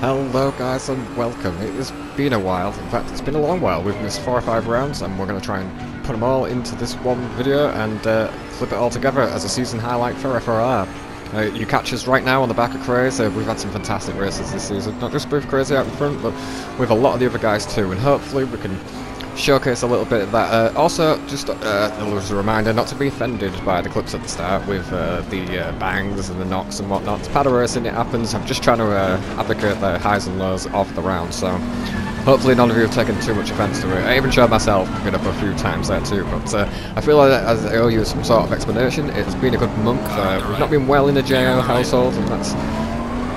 Hello guys and welcome. It has been a while, in fact it's been a long while. We've missed 4 or 5 rounds and we're going to try and put them all into this one video and flip it all together as a season highlight for FRR. You catch us right now on the back of Crazy. We've had some fantastic races this season, not just with Crazy out in front but with a lot of the other guys too, and hopefully we can showcase a little bit of that. Also, just as a reminder not to be offended by the clips at the start with the bangs and the knocks and whatnot. It's part of racing, it happens. I'm just trying to advocate the highs and lows of the round, so hopefully none of you have taken too much offence to it. I even showed myself picking up a few times there too, but I feel like as I owe you some sort of explanation. It's been a good month. We've not been well in the JO household, and that's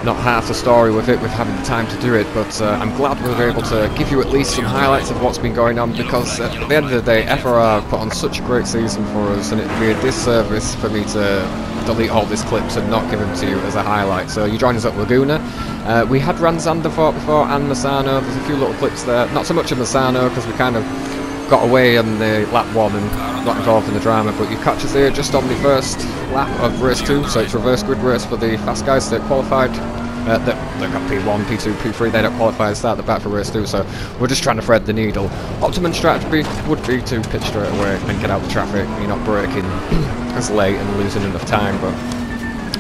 not half the story with it, with having the time to do it, but I'm glad we were able to give you at least some highlights of what's been going on, because at the end of the day, FRR put on such a great season for us, and it'd be a disservice for me to delete all these clips and not give them to you as a highlight. So you joined us at Laguna. We had Ranzander before and Misano. There's a few little clips there. Not so much of Misano, because we kind of got away on the lap 1 and not involved in the drama, but you catch us here just on the first lap of race 2, so it's reverse grid race for the fast guys that qualified. They got P1, P2, P3, they don't qualify and start the back for race 2, so we're just trying to thread the needle. Optimum strategy would be to pitch straight away and get out of traffic, you're not braking as late and losing enough time, but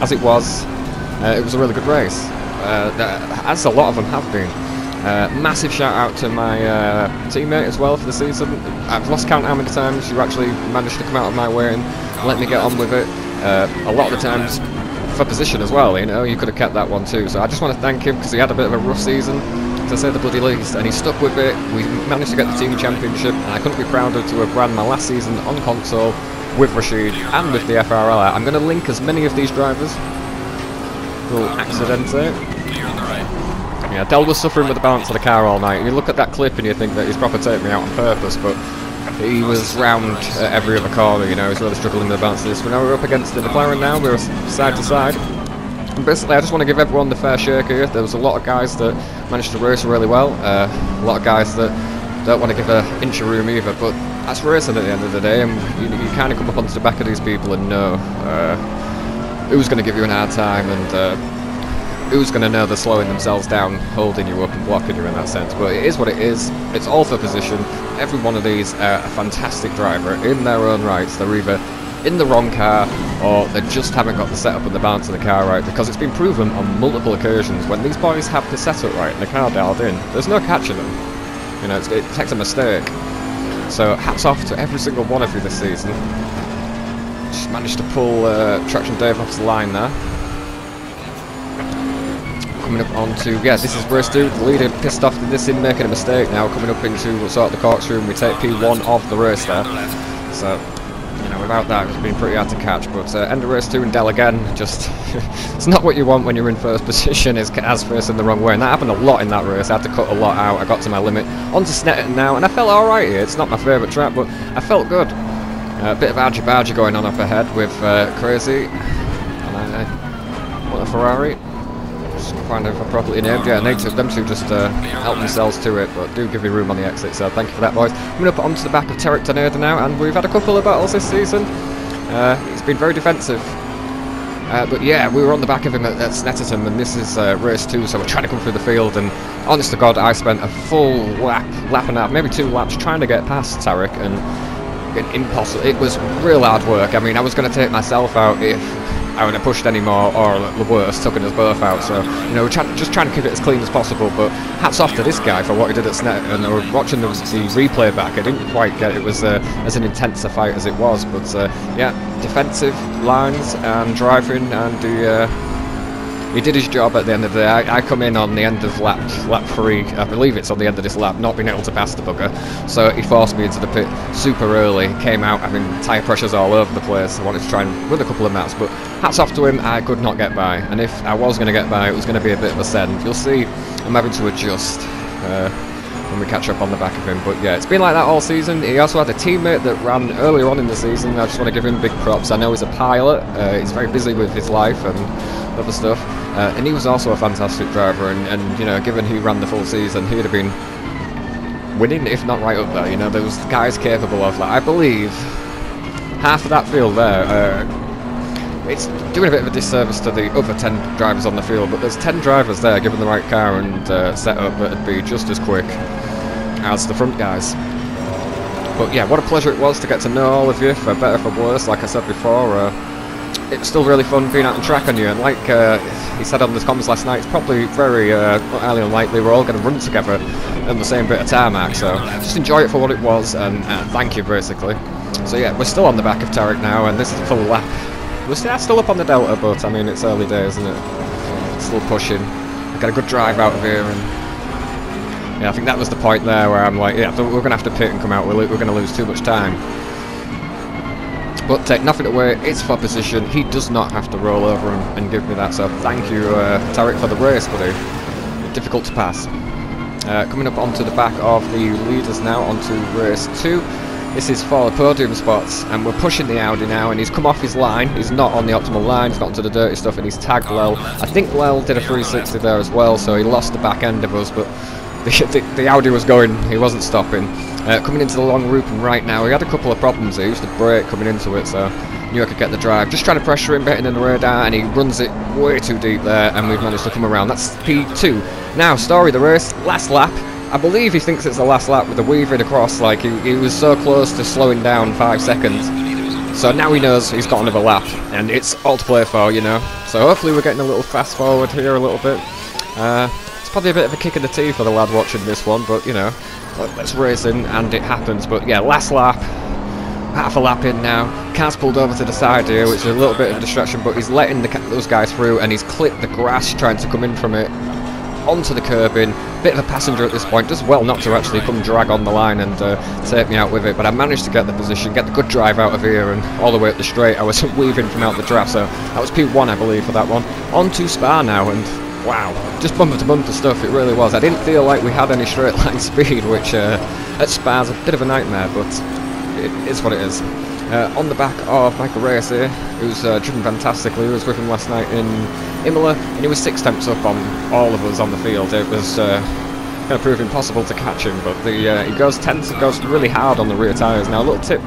as it was a really good race, as a lot of them have been. Massive shout out to my teammate as well for the season. I've lost count how many times you actually managed to come out of my way and let me get on with it. A lot of the times for position as well, you know, you could have kept that one too. So I just want to thank him because he had a bit of a rough season, to say the bloody least, and he stuck with it. We managed to get the team championship, and I couldn't be prouder to have ran my last season on console with Rashid and with the FRL. I'm going to link as many of these drivers. Little accidente. Yeah, Del was suffering with the balance of the car all night. You look at that clip and you think that he's proper taking me out on purpose, but he was round at every other corner, you know, he's really struggling with the balance of this. But now we're up against the McLaren now, we're side to side. And basically I just want to give everyone the fair shake here. There was a lot of guys that managed to race really well, a lot of guys that don't want to give an inch of room either, but that's racing at the end of the day, and you kind of come up onto the back of these people and know who's going to give you a hard time, and who's going to know they're slowing themselves down, holding you up and blocking you in that sense. But it is what it is, it's all for position. Every one of these are a fantastic driver in their own rights. They're either in the wrong car or they just haven't got the setup and the balance of the car right, because it's been proven on multiple occasions when these boys have the setup right and the car dialed in, there's no catching them. You know, it takes a mistake. So hats off to every single one of you this season. Just managed to pull Traction Dave off the line there. Coming up onto, yeah, this is race 2, the leader pissed off that this in making a mistake now, coming up into sort of the corkscrew, we take P1 off the race there, so, you know, without that it's been pretty hard to catch, but end of race 2 and Del again, just, it's not what you want when you're in first position, is as facing the wrong way, and that happened a lot in that race. I had to cut a lot out, I got to my limit, onto Snetterton now, and I felt alright here. It's not my favourite track, but I felt good. A bit of argy-bargy going on up ahead with Crazy, and what a Ferrari. Find out if I properly named. Yeah, them two just help themselves to it, but do give me room on the exit, so thank you for that, boys. Coming up onto the back of Tarek Taneda now, and we've had a couple of battles this season. It's been very defensive. But yeah, we were on the back of him at Snetterton, and this is race 2, so we're trying to come through the field, and honest to God, I spent a full lap and a half, maybe 2 laps, trying to get past Tarek, and impossible. It was real hard work. I mean, I was going to take myself out if I would have pushed any more, or the worst, tucking us both out. So, you know, just trying to keep it as clean as possible. But hats off to this guy for what he did at Snetterton. And watching the replay back, I didn't quite get it was as an intense a fight as it was. But yeah, defensive lines and driving, and he did his job at the end of the day. I come in on the end of lap 3, I believe it's on the end of this lap, not being able to pass the bugger, so he forced me into the pit super early, came out having tyre pressures all over the place. I wanted to try and win a couple of laps, but hats off to him, I could not get by, and if I was going to get by, it was going to be a bit of a send. You'll see I'm having to adjust when we catch up on the back of him, but yeah, it's been like that all season. He also had a teammate that ran earlier on in the season. I just want to give him big props. I know he's a pilot, he's very busy with his life and other stuff, and he was also a fantastic driver, and you know, given he ran the full season, he'd have been winning, if not right up there. You know, there was guys capable of, like, I believe half of that field there it's doing a bit of a disservice to the other 10 drivers on the field, but there's 10 drivers there given the right car and setup that'd be just as quick as the front guys. But yeah, what a pleasure it was to get to know all of you, for better, for worse. Like I said before, it was still really fun being out on track on you, and like he said on the comments last night, it's probably very highly unlikely we're all going to run together on the same bit of tarmac, so just enjoy it for what it was, and thank you, basically. So yeah, we're still on the back of Tarek now, and this is a full lap. We're still up on the Delta, but I mean, it's early days, isn't it? Still pushing. I got a good drive out of here, and yeah, I think that was the point there where I'm like, yeah, we're going to have to pit and come out, we're going to lose too much time. But take nothing away, it's for position, he does not have to roll over and give me that, so thank you Tarek for the race, buddy. Difficult to pass. Coming up onto the back of the leaders now, onto race 2. This is for the podium spots, and we're pushing the Audi now, and he's come off his line, he's not on the optimal line, he's not to the dirty stuff, and he's tagged Lel. I think Lel did a 360 there as well, so he lost the back end of us, but the Audi was going, he wasn't stopping. Coming into the long loop and right now, he had a couple of problems. He used the brake coming into it, so knew I could get the drive. Just trying to pressure him, hitting in the radar, and he runs it way too deep there, and we've managed to come around. That's P2. Now, story of the race, last lap. I believe he thinks it's the last lap with the weaving across, like he was so close to slowing down 5 seconds. So now he knows he's got another lap, and it's all to play for, you know. So hopefully we're getting a little fast forward here a little bit. Probably a bit of a kick in the teeth for the lad watching this one, but you know, let's race in and it happens. But yeah, last lap, half a lap in now. Car's pulled over to the side here, which is a little bit of a distraction, but he's letting those guys through, and he's clipped the grass trying to come in from it onto the curbing. Bit of a passenger at this point, does well not to actually come drag on the line and take me out with it, but I managed to get the position, get the good drive out of here, and all the way up the straight I was weaving from out the draft, so that was P1 I believe for that one. On to Spa now, and wow, just bumper to bumper stuff, it really was. I didn't feel like we had any straight line speed, which at Spa's a bit of a nightmare, but it is what it is. On the back of Michael Reyes here, who's driven fantastically. He was with him last night in Imola, and he was 6 tenths up on all of us on the field. It was going to prove impossible to catch him, but he goes tenths and goes really hard on the rear tyres. Now, a little tip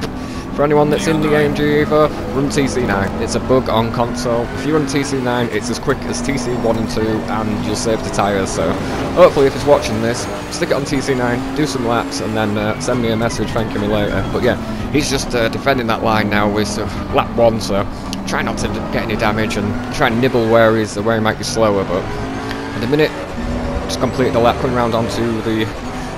for anyone that's in the AMG Evo, run TC9. It's a bug on console. If you run TC9, it's as quick as TC1 and 2, and you'll save the tyres. So hopefully if he's watching this, stick it on TC9, do some laps, and then send me a message thanking me later. But yeah, he's just defending that line now with lap 1, so try not to get any damage, and try and nibble where he might be slower. But at the minute, just completed the lap, coming round onto the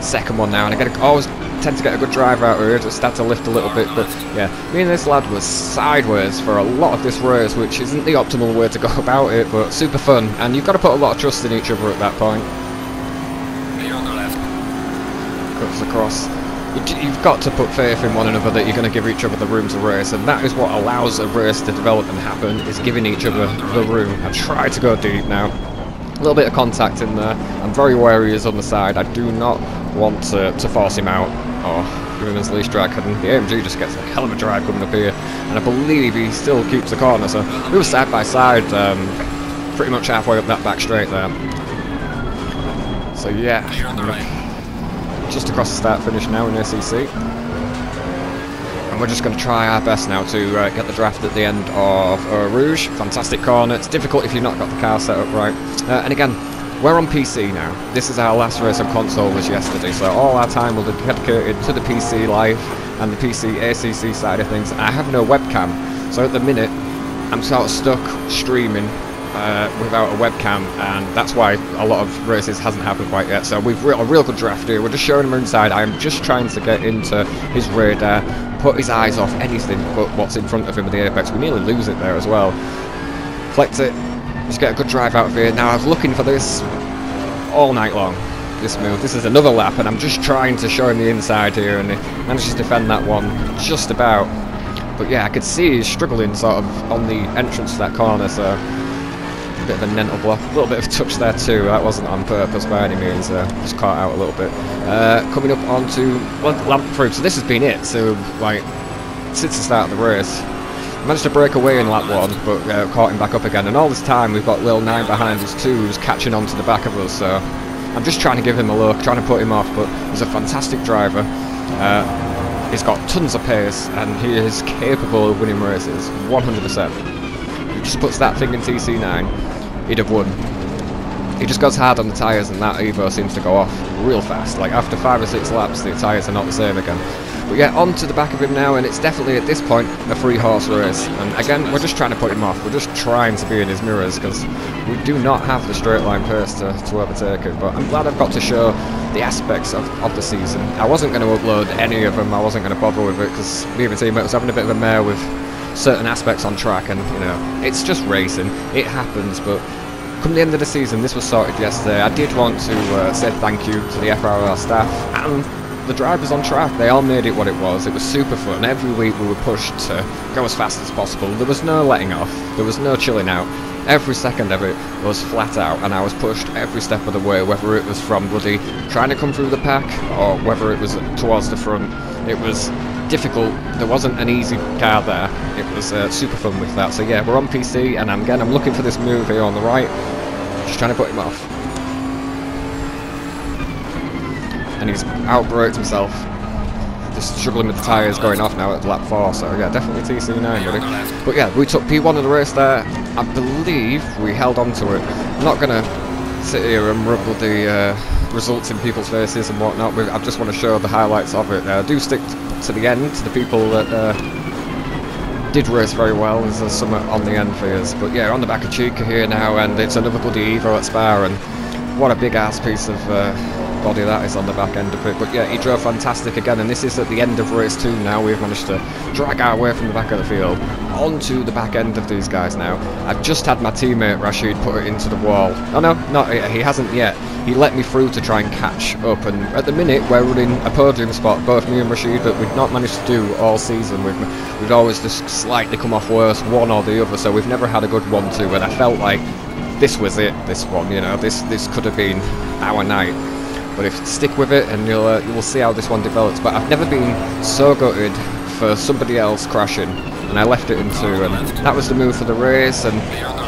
second one now, and I get always tend to get a good drive out of here, just had to lift a little bit, but yeah, me and this lad was sideways for a lot of this race, which isn't the optimal way to go about it, but super fun, and you've got to put a lot of trust in each other at that point. On the left. Cuts across. You've got to put faith in one another that you're going to give each other the room to race, and that is what allows a race to develop and happen, is giving each other the room. I try to go deep now. A little bit of contact in there. I'm very wary he's on the side. I do not want to force him out or give him his least drag. And the AMG just gets a hell of a drag coming up here. And I believe he still keeps the corner. So we were side by side, pretty much halfway up that back straight there. So yeah, on the right. Just across the start finish now in ACC. We're just going to try our best now to get the draft at the end of Eau Rouge. Fantastic corner. It's difficult if you've not got the car set up right. And again, we're on PC now. This is our last race on console was yesterday, so all our time will be dedicated to the PC life and the PC ACC side of things. I have no webcam, so at the minute I'm sort of stuck streaming without a webcam, and that's why a lot of races hasn't happened quite yet. So we've a real good draft here. We're just showing him inside. I'm just trying to get into his radar, put his eyes off anything but what's in front of him at the apex. We nearly lose it there as well. Flex it, just get a good drive out of here. Now I was looking for this all night long, this move. This is another lap, and I'm just trying to show him the inside here, and he manages to defend that one just about. But yeah, I could see he's struggling sort of on the entrance to that corner, so bit of a mental block, a little bit of a touch there too. That wasn't on purpose by any means, just caught out a little bit. Coming up onto lamp proof, so this has been it, so like since the start of the race. Managed to break away in lap 1, but caught him back up again, and all this time we've got Lil 9 behind us too, who's catching onto the back of us, so I'm just trying to give him a look, trying to put him off, but he's a fantastic driver. He's got tons of pace, and he is capable of winning races, 100%. just puts that thing in TC9, he'd have won. He just goes hard on the tyres and that Evo seems to go off real fast. Like after 5 or 6 laps the tyres are not the same again. But yeah, on to the back of him now, and it's definitely at this point a 3-horse race. And again, we're just trying to put him off. We're just trying to be in his mirrors because we do not have the straight line pace to overtake him. But I'm glad I've got to show the aspects of the season. I wasn't going to upload any of them. I wasn't going to bother with it because me and my teammate was having a bit of a mare with certain aspects on track. And, you know, it's just racing. It happens, but... Come the end of the season, this was sorted yesterday. I did want to say thank you to the FRL staff and the drivers on track. They all made it what it was. It was super fun. Every week we were pushed to go as fast as possible. There was no letting off. There was no chilling out. Every second of it was flat out, and I was pushed every step of the way, whether it was from bloody trying to come through the pack or whether it was towards the front. It was difficult. There wasn't an easy car there. It was super fun with that. So yeah, we're on PC, and again, I'm looking for this move here on the right, just trying to put him off, and he's outbraked himself. Just struggling with the tyres going off now at lap 4, so yeah, definitely TC9 really. But yeah, we took P1 of the race there. I believe we held on to it. I'm not going to sit here and rub the results in people's faces and whatnot. I just want to show the highlights of it. I do stick to the end, to the people that did race very well. There's some on the end for us. But yeah, on the back of Chica here now, and it's another bloody Evo at Spa, and what a big ass piece of... body that is on the back end of it. But yeah, he drove fantastic again, and this is at the end of race 2 now. We've managed to drag our way from the back of the field onto the back end of these guys now. I've just had my teammate Rashid put it into the wall. Oh no, not yet. He hasn't yet. He let me through to try and catch up, and at the minute we're running a podium spot, both me and Rashid, that we've not managed to do all season. We've always just slightly come off worse, one or the other, so we've never had a good 1-2, and I felt like this was it, this one, you know, this could have been our night. But if you stick with it, and you'll see how this one develops. But I've never been so gutted for somebody else crashing, and I left it in 2, and that was the move for the race. And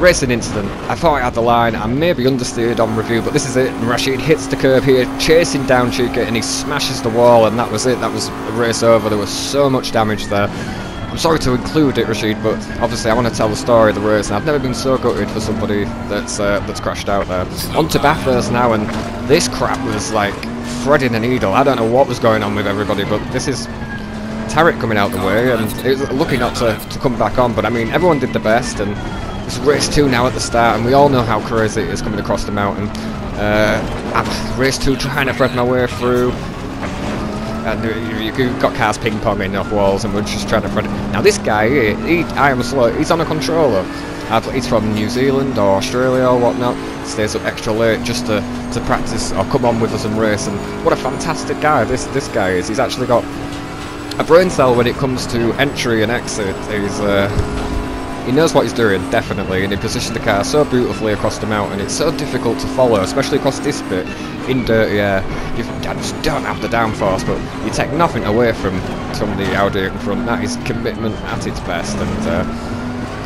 racing incident. I thought I had the line. I may be understeered on review, but this is it. And Rashid hits the curb here, chasing down Chica, and he smashes the wall, and that was it. That was the race over. There was so much damage there. I'm sorry to include it, Rashid, but obviously I want to tell the story of the race, and I've never been so gutted for somebody that's crashed out there. On to Bathurst now, and this crap was like threading a needle. I don't know what was going on with everybody, but this is Tarek coming out the way, and it was lucky not to come back on, but I mean, everyone did the best, and it's race 2 now at the start, and we all know how crazy it is coming across the mountain. Race 2 trying to thread my way through. And you've got cars ping-ponging off walls, and we're just trying to... Now this guy here, I am slow, he's on a controller. He's from New Zealand or Australia or whatnot. Stays up extra late just to practice or come on with us and race. And what a fantastic guy this guy is. He's actually got a brain cell when it comes to entry and exit. He knows what he's doing, definitely, and he positioned the car so beautifully across the mountain. It's so difficult to follow, especially across this bit in dirty air. I just don't have the downforce, but you take nothing away from somebody out here in front. That is commitment at its best, and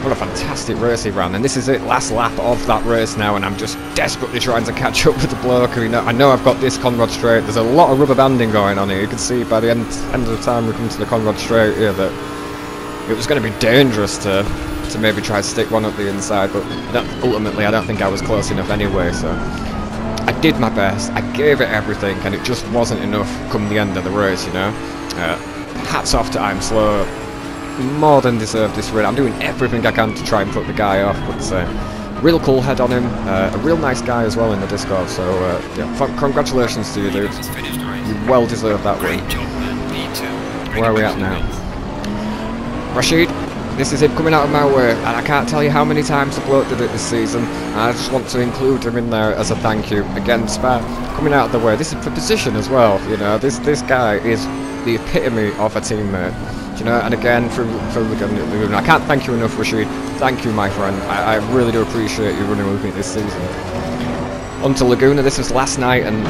what a fantastic race he ran. And this is it, last lap of that race now, and I'm just desperately trying to catch up with the bloke. I know I've got this Conrad straight. There's a lot of rubber banding going on here. You can see by the end of the time we come to the Conrad straight here that it was going to be dangerous to maybe try to stick one up the inside, but ultimately I don't think I was close enough anyway, so I did my best, I gave it everything, and it just wasn't enough come the end of the race, you know. Hats off to Imsler, more than deserved this win. I'm doing everything I can to try and put the guy off, but real cool head on him, a real nice guy as well in the Discord, so yeah, congratulations to you, dude. You well deserve that win. Where are we at now? Rashid? This is him coming out of my way, and I can't tell you how many times the bloke did it this season, and I just want to include him in there as a thank you. Again, Spa coming out of the way. This is for position as well, you know. This guy is the epitome of a teammate, you know. And again, through Laguna, I can't thank you enough, Rashid. Thank you, my friend. I really do appreciate you running with me this season. On to Laguna. This was last night, and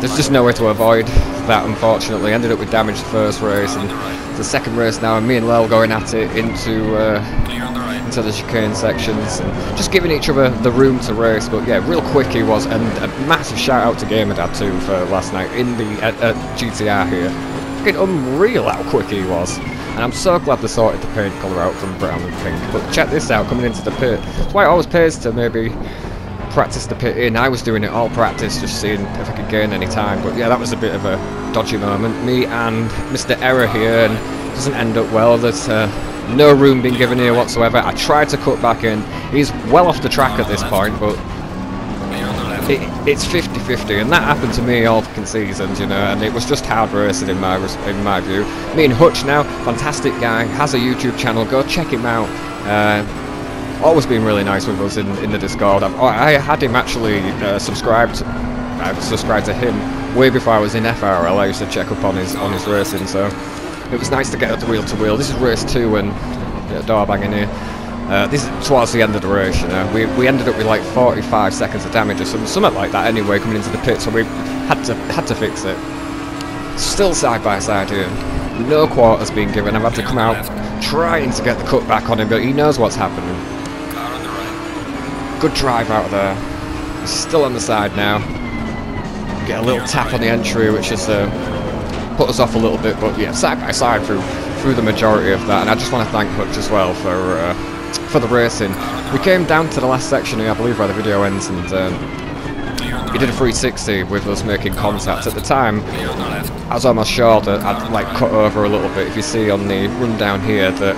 there's just no way to avoid that, unfortunately. Ended up with damage the first race, and the second race now, and me and Lel going at it into the chicane sections, and just giving each other the room to race. But yeah, real quick he was, and a massive shout out to Gamer Dad too for last night in the GTR here. Fucking unreal how quick he was. And I'm so glad they sorted the paint colour out from brown and pink. But check this out, coming into the pit. That's why it always pays to maybe practice the pit in. I was doing it all practice, just seeing if I could gain any time. But yeah, that was a bit of a dodgy moment. Me and Mr. Error here, and it doesn't end up well. There's no room being given here whatsoever. I tried to cut back in. He's well off the track at this point, but it's 50-50, and that happened to me all fucking seasons, you know, and it was just hard racing in my view. Me and Hutch now, fantastic guy, has a YouTube channel, go check him out. Always been really nice with us in the Discord. I had him actually subscribed to him way before I was in FRL. I used to check up on his racing, so it was nice to get at the wheel-to-wheel. This is race 2 and door banging here. This is towards the end of the race, you know. We ended up with like 45 seconds of damage or something like that anyway coming into the pit, so we had to fix it. Still side by side here. No quarters being given. I've had to come out trying to get the cut back on him, but he knows what's happening. Good drive out of there. He's still on the side now. Get a little tap on the entry, which has put us off a little bit, but yeah, side by side through the majority of that. And I just want to thank Hutch as well for the racing. We came down to the last section here, I believe, where the video ends, and he did a 360 with us making contact. At the time, I was almost sure that I'd like cut over a little bit. If you see on the rundown here that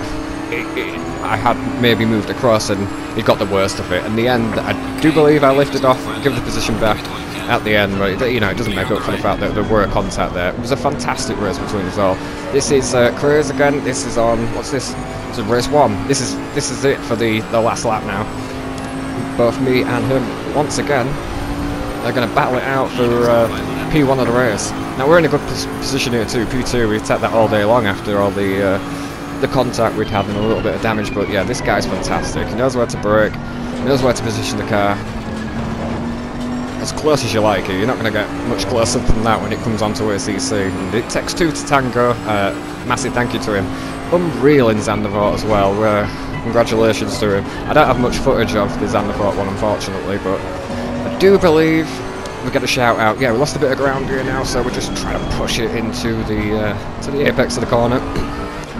I had maybe moved across, and he got the worst of it. In the end, I do believe I lifted off, give the position back at the end, but it, you know, it doesn't make up for the fact that there were contact there. It was a fantastic race between us all. This is careers again. This is on, what's this? It's race 1. This is it for the last lap now. Both me and him, once again, they're going to battle it out for P1 of the race. Now we're in a good position here too. P2, we've taken that all day long after all the contact we'd had and a little bit of damage, but yeah, this guy's fantastic. He knows where to brake, he knows where to position the car. As close as you like it, you're not going to get much closer than that when it comes onto ACC. And it takes two to tango. Massive thank you to him. Unreal in Zandvoort as well. Congratulations to him. I don't have much footage of the Zandvoort one, unfortunately, but I do believe we get a shout out. Yeah, we lost a bit of ground here now, so we're just trying to push it into the apex of the corner.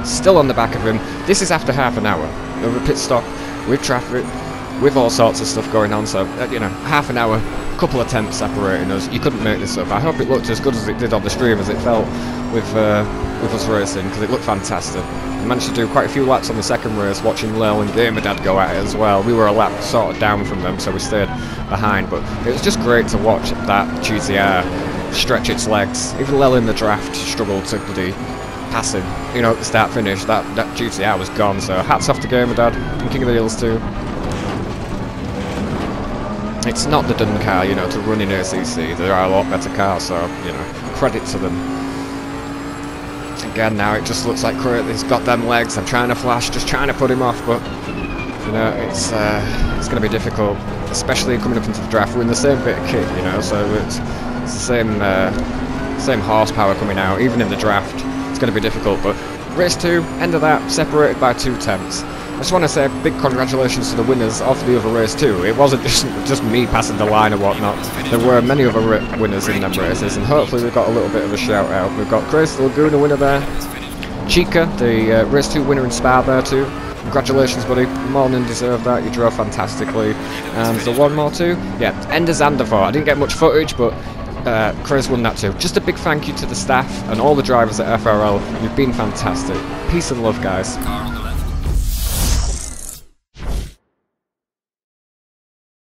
Still on the back of him. This is after half an hour. Over a pit stop with traffic, with all sorts of stuff going on, so, you know, half an hour, couple of temps separating us. You couldn't make this up. I hope it looked as good as it did on the stream as it felt with us racing, because it looked fantastic. I managed to do quite a few laps on the second race, watching Lil and Gamer Dad go at it as well. We were a lap sort of down from them, so we stayed behind, but it was just great to watch that GTR stretch its legs. Even Lil in the draft struggled to bloody pass him. You know, at the start-finish, that GTR was gone, so hats off to Gamer Dad and King of the Hills too. It's not the done car, you know, to run in ACC. There are a lot better cars, so, you know, credit to them. Again, now it just looks like he's got them legs. I'm trying to flash, just trying to put him off, but, you know, it's going to be difficult, especially coming up into the draft. We're in the same bit of kit, you know, so it's the same horsepower coming out. Even in the draft, it's going to be difficult, but race 2, end of that, separated by 2 tenths. I just want to say a big congratulations to the winners of the other race too. It wasn't just me passing the line or whatnot. There were many other winners in them races, and hopefully we've got a little bit of a shout out. We've got Chris, the Laguna winner there. Chica, the race 2 winner in Spa there too. Congratulations, buddy. More than deserved that. You drove fantastically. And the one more too. Yeah, end of Zanderford. I didn't get much footage, but Chris won that too. Just a big thank you to the staff and all the drivers at FRL. You've been fantastic. Peace and love, guys.